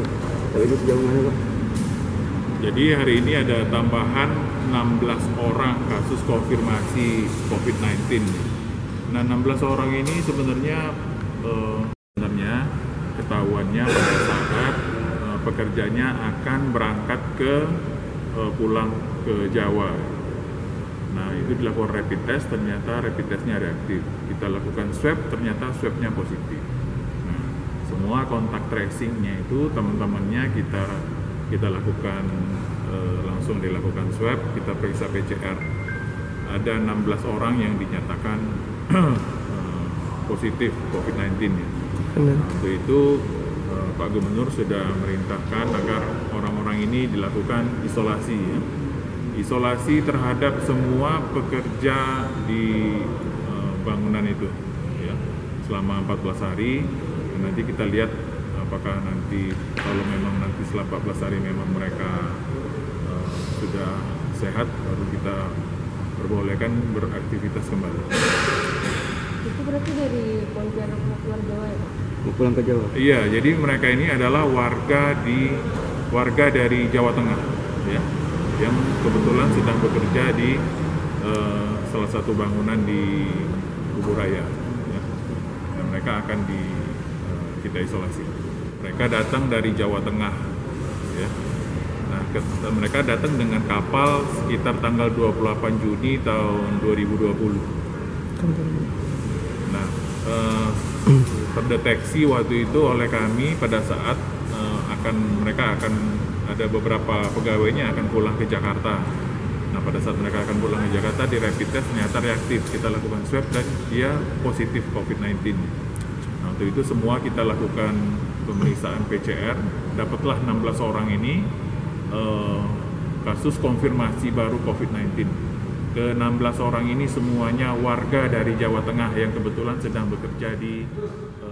tahu. Tapi itu sejauh mana, Pak? Jadi hari ini ada tambahan 16 orang kasus konfirmasi COVID-19. Nah, 16 orang ini sebenarnya ketahuannya pada saat pekerjanya akan berangkat ke pulang ke Jawa. Nah, itu dilakukan rapid test, ternyata rapid testnya reaktif. Kita lakukan swab, ternyata swabnya positif. Nah, semua kontak tracingnya itu teman-temannya kita lakukan langsung dilakukan swab, kita periksa PCR. Ada 16 orang yang dinyatakan positif COVID-19 ya. Nah, untuk itu Pak Gubernur sudah merintahkan agar orang-orang ini dilakukan isolasi ya. Isolasi terhadap semua pekerja di bangunan itu ya, selama 14 hari. Nanti kita lihat apakah nanti kalau memang nanti setelah 14 hari memang mereka sudah sehat, baru kita perbolehkan beraktivitas kembali. Itu berarti dari Pontianak mau keluar Jawa ya, Pak? Mau pulang ke Jawa? Iya, jadi mereka ini adalah warga dari Jawa Tengah ya, yang kebetulan sedang bekerja di salah satu bangunan di Kubu Raya ya. Nah, mereka akan kita isolasi. Mereka datang dari Jawa Tengah ya. Nah, mereka datang dengan kapal sekitar tanggal 28 Juni tahun 2020. Nah, terdeteksi waktu itu oleh kami pada saat mereka akan ada beberapa pegawainya akan pulang ke Jakarta. Nah, pada saat mereka akan pulang ke Jakarta, di rapid test ternyata reaktif. Kita lakukan swab dan dia positif COVID-19. Nah, untuk itu semua kita lakukan pemeriksaan PCR. Dapatlah 16 orang ini kasus konfirmasi baru COVID-19. Ke 16 orang ini semuanya warga dari Jawa Tengah yang kebetulan sedang bekerja di